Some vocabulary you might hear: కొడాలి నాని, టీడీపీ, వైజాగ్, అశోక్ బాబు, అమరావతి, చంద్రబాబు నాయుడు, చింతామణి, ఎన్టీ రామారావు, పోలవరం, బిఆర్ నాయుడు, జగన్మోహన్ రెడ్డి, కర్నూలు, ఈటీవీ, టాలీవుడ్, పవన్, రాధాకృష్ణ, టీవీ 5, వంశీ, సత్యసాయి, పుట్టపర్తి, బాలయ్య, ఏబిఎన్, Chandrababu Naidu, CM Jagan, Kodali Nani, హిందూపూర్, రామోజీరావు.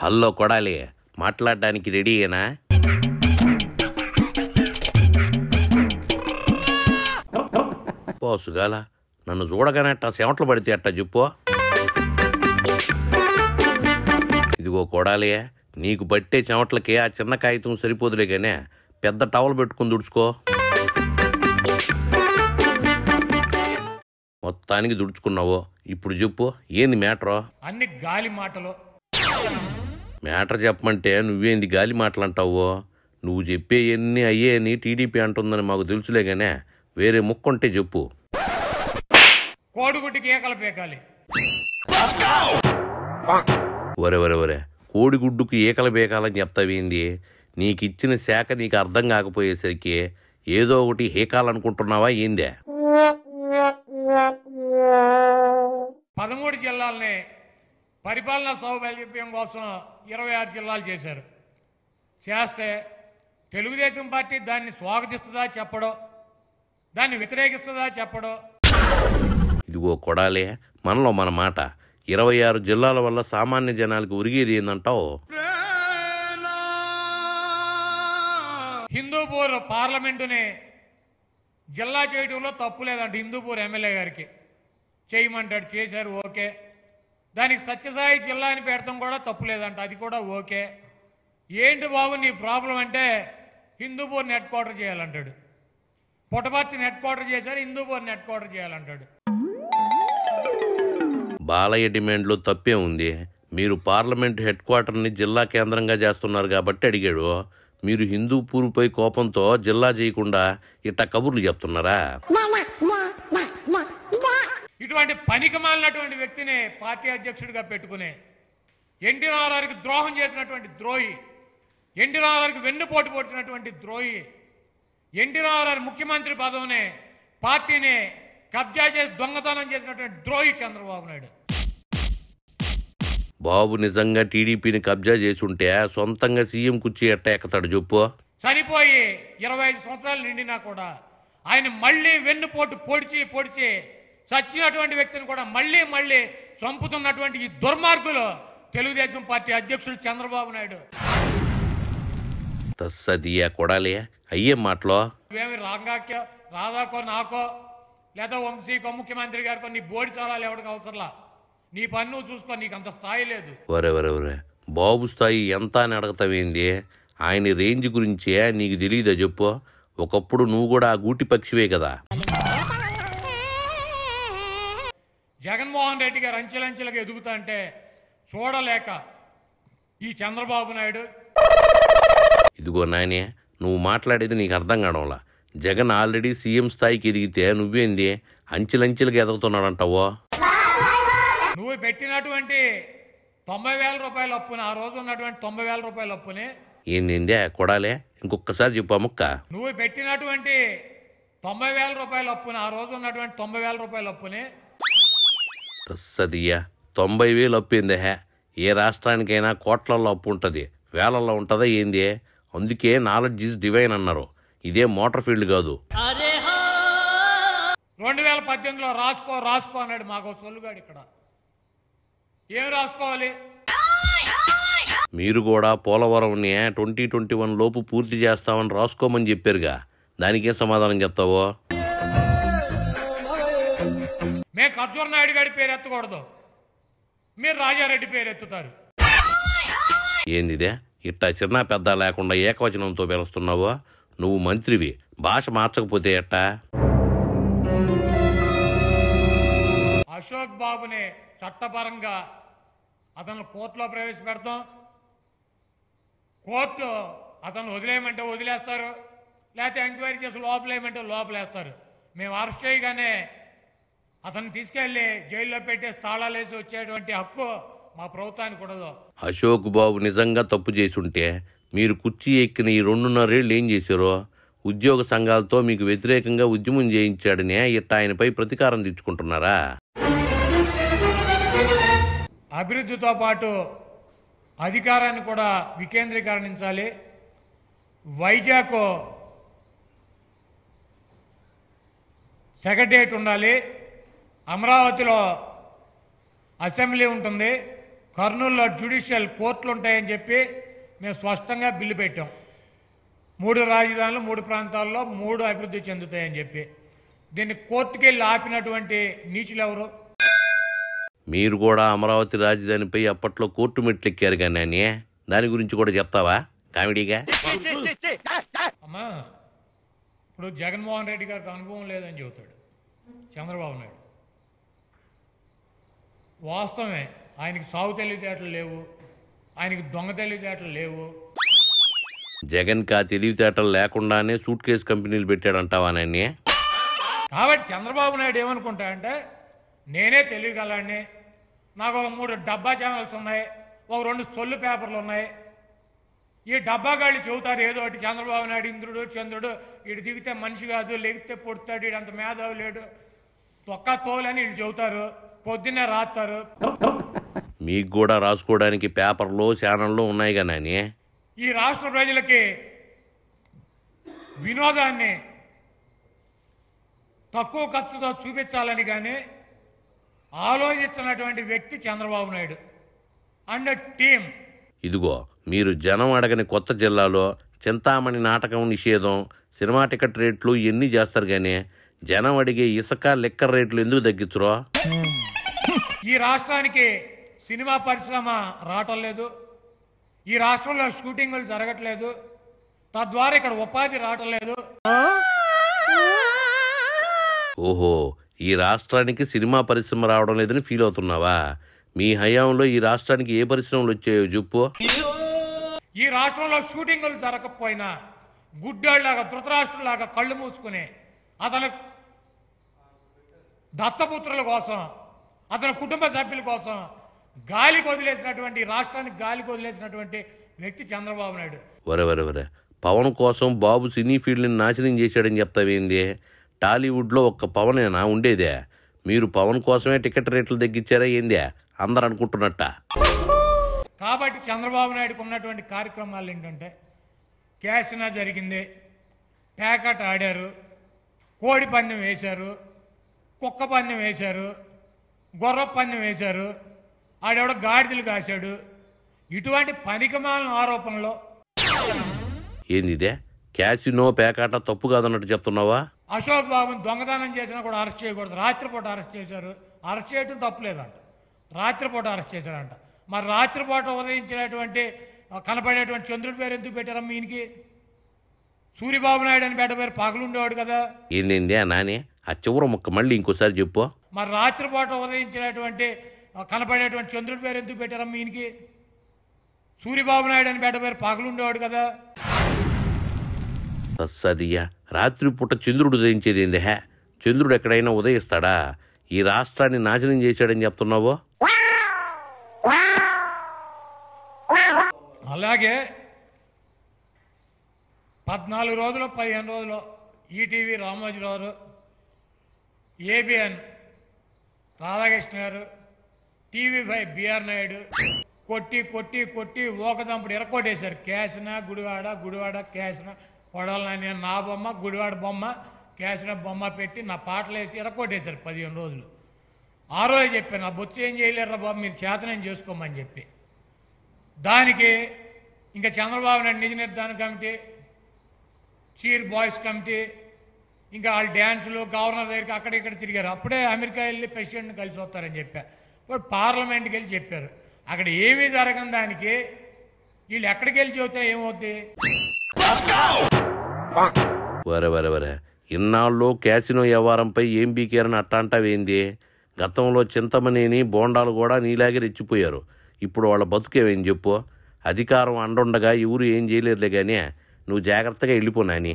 Hello Kodali, మాట్లాడడానికి రెడీయేనా? పోసుగాల, నన్ను చూడగానే అట్టా సెమట్లు పడితే అట్టా చెప్పు. ఇదిగో కొడాలి, నీకు పట్టే చెమట్లకి ఆ చిన్న కాగితం సరిపోదులే కానీ పెద్ద టవల్ పెట్టుకుని దుడుచుకో. మొత్తానికి దుడుచుకున్నావో, ఇప్పుడు చెప్పు ఏంది మ్యాటరో. అన్ని గాలి మాటలు. మ్యాటర్ చెప్పమంటే నువ్వేంది గాలి మాటలు అంటావో? నువ్వు చెప్పే ఎన్ని అయ్యే అని టీడీపీ అంటుందని మాకు తెలుసులేగానే వేరే ముక్కుంటే చెప్పు. కోడిగుడ్డుకి ఏకలు పేకాలి. ఒరే ఒరే ఒరే, కోడిగుడ్డుకి ఏకలు పేకాలని చెప్తావేంది? నీకు ఇచ్చిన శాఖ నీకు అర్థం కాకపోయేసరికి ఏదో ఒకటి హేకాలనుకుంటున్నావా ఏందే? 13 జిల్లాలని పరిపాలనా సౌలభ్యం కోసం 26 జిల్లాలు చేశారు. చేస్తే తెలుగుదేశం పార్టీ దాన్ని స్వాగతిస్తుందా చెప్పడం, దాన్ని వ్యతిరేకిస్తుందా చెప్పడం. ఇదిగో కొడాలే, మనలో మన మాట. 26 జిల్లాల వల్ల సామాన్య జనాలకు ఉరిగేది ఏందంటావు? హిందూపూర్ పార్లమెంటుని జిల్లా చేయడంలో తప్పు లేదంట. హిందూపూర్ ఎమ్మెల్యే గారికి చేయమంటాడు, చేశారు, ఓకే. దానికి సత్యసాయి జిల్లా అని పెడతాం కూడా తప్పు లేదంట, అది కూడా ఓకే. ఏంటి బాబు నీ ప్రాబ్లం అంటే హిందూపూర్ని హెడ్ క్వార్టర్ చేయాలంటాడు, పుట్టపర్తిని హెడ్ క్వార్టర్ చేశారు హిందూపూర్ని హెడ్ క్వార్టర్ చేయాలంటాడు. బాలయ్య డిమాండ్లో తప్పే ఉంది. మీరు పార్లమెంట్ హెడ్ క్వార్టర్ని జిల్లా కేంద్రంగా చేస్తున్నారు కాబట్టి అడిగాడు. మీరు హిందూపూర్పై కోపంతో జిల్లా చేయకుండా ఇట్టా కబుర్లు చెప్తున్నారా? ఇటువంటి పనికి మాలినటువంటి వ్యక్తిని పార్టీ అధ్యక్షుడిగా పెట్టుకునే ఎన్టీ రామారావుకి ద్రోహం చేసినటువంటి ద్రోహి, ఎన్టీ రామారావుకి వెన్నుపోటు పొడిచినటువంటి ద్రోహి, ఎన్టీ రామారావు ముఖ్యమంత్రి పదవిని పార్టీని కబ్జా చేసి దొంగతనం చేసినటువంటి ద్రోహి చంద్రబాబు నాయుడు. బాబు నిజంగా టీడీపీని కబ్జా చేసి ఉంటే సొంతంగా సీఎం కుర్చీ ఎట్ట ఎక్కుతాడు చెప్పు? చనిపోయి 25 సంవత్సరాలు నిండినా కూడా ఆయన మళ్ళీ వెన్నుపోటు పొడిచి సచ్చినటువంటి వ్యక్తిని కూడా మళ్ళీ మళ్ళీ చంపుతున్నటువంటి ఈ దుర్మార్గులు తెలుగుదేశం పార్టీ అధ్యక్షుడు చంద్రబాబు నాయుడు. తస్సదియా కొడాలి, అయ్యే మాటలో ఏమి రాంగాకో రాధాకో నాకో లేదా వంశీకో ముఖ్యమంత్రి గారికో నీ బోడి సలహాలు ఎవరికి అవసరంలా. నీ పన్ను చూసుకో, నీకు అంత స్థాయి లేదు. వరెవరెవరే, బాబు స్థాయి ఎంత అని అడగతావేంది? ఆయన రేంజ్ గురించే నీకు తెలియదా చెప్పు? ఒకప్పుడు నువ్వు కూడా ఆ గూటి పక్షివే కదా. జగన్మోహన్ రెడ్డి గారు అంచెలంచెలుగా ఎదుగుతా అంటే చూడలేక ఈ చంద్రబాబు నాయుడు. ఇదిగో నాయనే, నువ్వు మాట్లాడేది నీకు అర్థం కావడంలా. జగన్ ఆల్రెడీ సీఎం స్థాయికి ఎదిగితే నువ్వేంది అంచెలంచెలుగా ఎదుగుతున్నాడు అంటావో? నువ్వు పెట్టినటువంటి 90,000 రూపాయల అప్పుని, ఆ రోజు ఉన్నటువంటి 90,000 రూపాయల అప్పుని ఏందే కొడాలే ఇంకొకసారి చెప్పా ముక్క. నువ్వు పెట్టినటువంటి 90,000 రూపాయల అప్పుని, ఆ రోజు ఉన్నటువంటి 90,000 రూపాయల అప్పుని. సదియా, 90,000 అప్పు ఏందే? ఏ రాష్ట్రానికైనా కోట్లలో అప్పు ఉంటుంది, వేలల్లో ఉంటుందా ఏంది? అందుకే నాలెడ్జ్ ఈజ్ డివైన్ అన్నారు. ఇదే మోటార్ ఫీల్డ్ కాదు. 2018లో రాసుకో అన్నాడు మాకు చొల్లుగాడు. ఇక్కడ ఏం రాసుకోవాలి? మీరు కూడా పోలవరంని 2021 లోపు పూర్తి చేస్తామని రాసుకోమని చెప్పారుగా, దానికేం సమాధానం చెప్తావో? మేము కర్జూర్ నాయుడు గారి పేరు ఎత్తకూడదు, మీరు రాజారెడ్డి పేరు ఎత్తుతారు. ఏందిదే ఇట్టా చిన్న పెద్ద లేకుండా ఏకవచనంతో పిలుస్తున్నావో? నువ్వు మంత్రివి, భాష మార్చకపోతే ఎట్టా? అశోక్ బాబుని చట్టపరంగా అతను కోర్టులో ప్రవేశపెడతాం, కోర్టు అతను వదిలేయమంటే వదిలేస్తారు, లేకపోతే ఎంక్వైరీ చేసి లోపలేయమంటే లోపలేస్తారు. మేము అరెస్ట్ చేయగానే అతను తీసుకెళ్లి జైల్లో పెట్టే తాళాలు వేసి వచ్చేటువంటి హక్కు మా ప్రభుత్వానికి ఉండదు. అశోక్ బాబు నిజంగా తప్పు చేసి ఉంటే మీరు కుర్చీ ఎక్కిన ఈ 2.5 ఏళ్ళు ఏం చేశారో? ఉద్యోగ సంఘాలతో మీకు వ్యతిరేకంగా ఉద్యమం చేయించాడనే ఇట్ట ఆయనపై ప్రతీకారం తీర్చుకుంటున్నారా? అభివృద్ధితో పాటు అధికారాన్ని కూడా వికేంద్రీకరించాలి. వైజాగ్ సెక్రటేరియట్ ఉండాలి, అమరావతిలో అసెంబ్లీ ఉంటుంది, కర్నూలులో జ్యుడిషియల్ కోర్టులు ఉంటాయని చెప్పి మేము స్పష్టంగా బిల్లు పెట్టాం. మూడు రాజధానులు మూడు ప్రాంతాల్లో మూడు అభివృద్ధి చెందుతాయని చెప్పి దీన్ని కోర్టుకెళ్ళి ఆపినటువంటి నీచులు ఎవరు? మీరు కూడా అమరావతి రాజధానిపై అప్పట్లో కోర్టు మెట్లెక్కారు కానీ అని దాని గురించి కూడా చెప్తావా కామెడీగా? అమ్మా ఇప్పుడు జగన్మోహన్ రెడ్డి గారికి అనుభవం లేదని చెబుతాడు చంద్రబాబు నాయుడు. వాస్తవమే, ఆయనకి సాగు తెలివితేటలు లేవు, ఆయనకి దొంగ తెలివితేటలు లేవు. జగన్కి ఆ తెలివితేటలు లేకుండానే సూట్ కేసు కంపెనీలు పెట్టాడంటావా? కాబట్టి చంద్రబాబు నాయుడు ఏమనుకుంటాడంటే నేనే తెలియగలని, నాకు ఒక 3 డబ్బా ఛానల్స్ ఉన్నాయి, ఒక 2 సొల్లు పేపర్లు ఉన్నాయి, ఈ డబ్బా గాళ్ళు చెబుతారు ఏదో ఒకటి. చంద్రబాబు నాయుడు ఇంద్రుడు చంద్రుడు, వీడు దిగితే మనిషి కాదు, లెగితే పొడుతాడు, వీడు అంత మేధావు లేడు, తొక్క తోలని వీళ్ళు చెబుతారు, పొద్దున్నే రాస్తారు. మీకు కూడా రాసుకోవడానికి పేపర్లు ఛానళ్ళు ఉన్నాయి కానీ ఈ రాష్ట్ర ప్రజలకి వినోదాన్ని తక్కువ ఖర్చుతో చూపించాలని కానీ ఆలోచిస్తున్నటువంటి వ్యక్తి చంద్రబాబు నాయుడు అండ్ టీం. ఇదిగో మీరు జనం అడగని కొత్త జిల్లాలో చింతామణి నాటకం నిషేధం, సినిమా టికెట్ రేట్లు ఇవన్నీ చేస్తారు కానీ జనం అడిగే ఇసుక లిక్కర్ రేట్లు ఎందుకు తగ్గించరో? ఈ రాష్ట్రానికి సినిమా పరిశ్రమ రావటం లేదు, ఈ రాష్ట్రంలో షూటింగ్లు జరగట్లేదు, తద్వారా ఇక్కడ ఉపాధి రావటం లేదు. ఓహో, ఈ రాష్ట్రానికి సినిమా పరిశ్రమ రావడం లేదని ఫీల్ అవుతున్నావా? మీ హయాంలో ఈ రాష్ట్రానికి ఏ పరిశ్రమలు వచ్చాయో చెప్పు. ఈ రాష్ట్రంలో షూటింగులు జరగకపోయినా గుడ్డోళ్ళలాగా ధృతరాష్ట్రులాగా కళ్ళు మూసుకుని అతను దత్తపుత్రుల కోసం, అతని కుటుంబ సభ్యుల కోసం గాలికి వదిలేసినటువంటి, రాష్ట్రానికి గాలికి వదిలేసినటువంటి వ్యక్తి చంద్రబాబు నాయుడు. వరవరవర పవన్ కోసం బాబు సినీ ఫీల్డ్ని నాశనం చేశాడని చెప్తావేంది? టాలీవుడ్లో ఒక్క పవనేనా ఉండేదే? మీరు పవన్ కోసమే టికెట్ రేట్లు తగ్గించారా ఏందే అందరు అనుకుంటున్నట్ట? కాబట్టి చంద్రబాబు నాయుడుకు ఉన్నటువంటి కార్యక్రమాలు ఏంటంటే క్యాసినా జరిగింది, ప్యాకెట్ ఆడారు, కోడి పందెం వేశారు, కుక్క పందెం వేశారు, గొర్ర పందెం వేశారు, ఆడెవడో గాడిదలు కాశాడు, ఇటువంటి పనికిమాలిన ఆరోపణలో ఏందిదే? క్యాసినో ప్యాకాట తప్పు కాదన్నట్టు చెప్తున్నావా? అశోక్ బాబుని దొంగతనం చేసినా కూడా అరెస్ట్ చేయకూడదు, రాత్రిపూట అరెస్ట్ చేశారు. అరెస్ట్ చేయడం తప్పులేదంట, రాత్రిపూట అరెస్ట్ చేశారంట. మరి రాత్రిపూట ఉదయించినటువంటి కనపడేటువంటి చంద్రుడి పేరు ఎందుకు పెట్టారమ్మ ఈయనకి? సూర్యబాబు నాయుడు అని పేట పేరు పగలుండేవాడు కదా. ఏంది నాని ఆ చివరి ముక్క మళ్ళీ ఇంకోసారి చెప్పు. మరి రాత్రిపూట ఉదయించినటువంటి కనపడేటువంటి చంద్రుడి పేరు ఎందుకు పెట్టారమ్మ ఈయనకి? సూర్యబాబు నాయుడు అని పేట పేరు పగలుండేవాడు కదా. సదియా రాత్రిపూట చంద్రుడు ఉదయించేది ఏంది? హే, చంద్రుడు ఎక్కడైనా ఉదయిస్తాడా? ఈ రాష్ట్రాన్ని నాశనం చేశాడని చెప్తున్నావు. అలాగే 14 రోజులు 15 రోజులు ఈటీవీ రామోజీరావు గారు, ఏబిఎన్ రాధాకృష్ణ గారు, టీవీ 5 బిఆర్ నాయుడు కొట్టి కొట్టి కొట్టి ఓకదంపుడు ఎరకొట్టేశారు. క్యాసినా గుడివాడ, గుడివాడ క్యాసినా, కొడాలి నాని నా బొమ్మ, గుడివాడ బొమ్మ, క్యాసిన బొమ్మ పెట్టి నా పాటలు వేసి ఎరకొట్టేశారు 15 రోజులు. ఆ రోజు చెప్పాను నా బొచ్చు ఏం చేయలేరు బాబు, మీరు చేతనం చేసుకోమని చెప్పి. దానికి ఇంకా చంద్రబాబు నాయుడు నిజ నిర్ధారణ కమిటీ, చీర్ బాయ్స్ కమిటీ, ఇంకా వాళ్ళ డ్యాన్సులు, గవర్నర్ దగ్గరికి అక్కడ ఇక్కడ తిరిగారు. అప్పుడే అమెరికా వెళ్ళి ప్రెసిడెంట్ని కలిసి వస్తారని చెప్పారు. ఇప్పుడు పార్లమెంట్కి వెళ్ళి చెప్పారు. అక్కడ ఏమీ జరగని దానికి వీళ్ళు ఎక్కడికి వెళ్ళి చెబితే ఏమవుద్ది? వరవరవర ఇన్నాళ్ళు క్యాసినో వ్యవహారంపై ఏం బీకేరని అట్టాంటావేంది? గతంలో చింతమనేని బోండాలు కూడా నీలాగే రెచ్చిపోయారు. ఇప్పుడు వాళ్ళ బతుకేవేం చెప్పు? అధికారం అండుండగా ఎవరు ఏం చేయలేరులే కానీ నువ్వు జాగ్రత్తగా వెళ్ళిపోనాని.